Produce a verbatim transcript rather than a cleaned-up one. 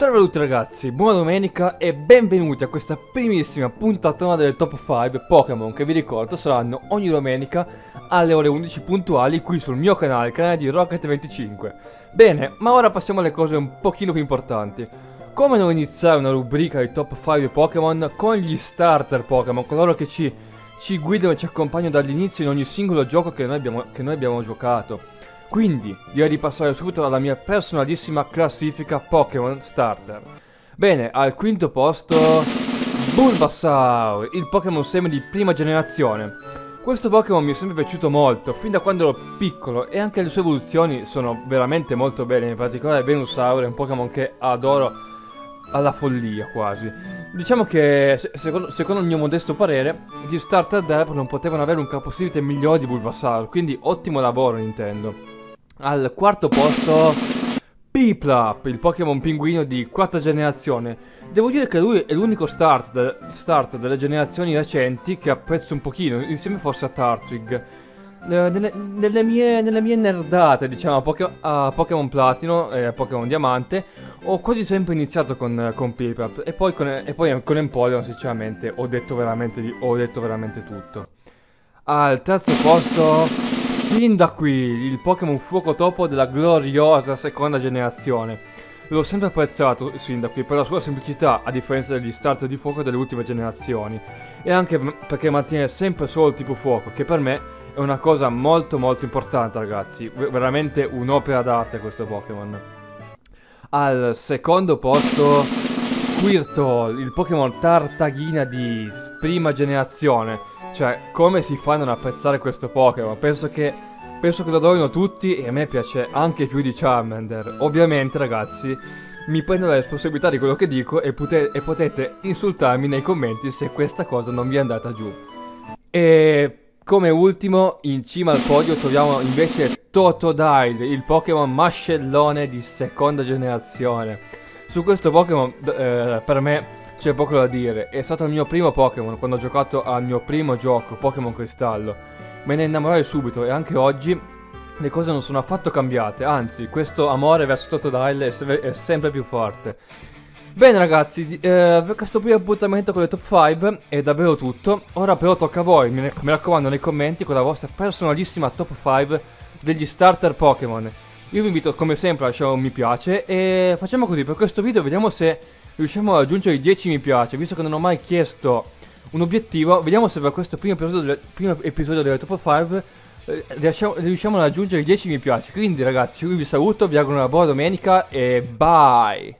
Salve a tutti ragazzi, buona domenica e benvenuti a questa primissima puntatona delle top cinque Pokémon, che vi ricordo saranno ogni domenica alle ore undici puntuali qui sul mio canale, il canale di Rocket venticinque. Bene, ma ora passiamo alle cose un pochino più importanti. Come non iniziare una rubrica di top cinque Pokémon con gli starter Pokémon, coloro che ci, ci guidano e ci accompagnano dall'inizio in ogni singolo gioco che noi abbiamo, che noi abbiamo giocato. Quindi direi di passare subito alla mia personalissima classifica Pokémon Starter. Bene, al quinto posto Bulbasaur, il Pokémon semi di prima generazione. Questo Pokémon mi è sempre piaciuto molto, fin da quando ero piccolo, e anche le sue evoluzioni sono veramente molto belle. In particolare Venusaur è un Pokémon che adoro alla follia quasi. Diciamo che secondo, secondo il mio modesto parere gli starter d'Apple non potevano avere un caposilite migliore di Bulbasaur, quindi ottimo lavoro Nintendo. Al quarto posto Piplup, il Pokémon pinguino di quarta generazione. Devo dire che lui è l'unico start, de start delle generazioni recenti che apprezzo un pochino, insieme forse a Turtwig. Eh, nelle, nelle, mie, nelle mie nerdate, diciamo, a, Poké a Pokémon Platino e a Pokémon Diamante, ho quasi sempre iniziato con, con Piplup. E poi con, e poi con Empoleon, sinceramente, ho detto veramente, ho detto veramente tutto. Al terzo posto Cyndaquil, il Pokémon fuoco topo della gloriosa seconda generazione. L'ho sempre apprezzato Cyndaquil per la sua semplicità, a differenza degli starter di fuoco delle ultime generazioni, e anche perché mantiene sempre solo il tipo fuoco, che per me è una cosa molto molto importante ragazzi, v veramente un'opera d'arte questo Pokémon. Al secondo posto Squirtle, il Pokémon tartaghina di prima generazione. Cioè, come si fa a non apprezzare questo Pokémon? Penso che, penso che lo adorino tutti, e a me piace anche più di Charmander. Ovviamente, ragazzi, mi prendo la responsabilità di quello che dico e, e potete insultarmi nei commenti se questa cosa non vi è andata giù. E come ultimo, in cima al podio, troviamo invece Totodile, il Pokémon mascellone di seconda generazione. Su questo Pokémon, eh, per me c'è poco da dire, è stato il mio primo Pokémon quando ho giocato al mio primo gioco, Pokémon Cristallo. Me ne innamorai subito, e anche oggi le cose non sono affatto cambiate, anzi questo amore verso Totodile è, se è sempre più forte. Bene ragazzi, eh, per questo primo appuntamento con le top cinque è davvero tutto. Ora però tocca a voi, mi, mi raccomando nei commenti con la vostra personalissima top cinque degli starter Pokémon. Io vi invito come sempre a lasciare un mi piace, e facciamo così, per questo video vediamo se riusciamo a raggiungere i dieci mi piace, visto che non ho mai chiesto un obiettivo. Vediamo se per questo primo episodio delle, primo episodio delle top cinque eh, riusciamo, riusciamo a raggiungere i dieci mi piace. Quindi ragazzi, io vi saluto, vi auguro una buona domenica e bye!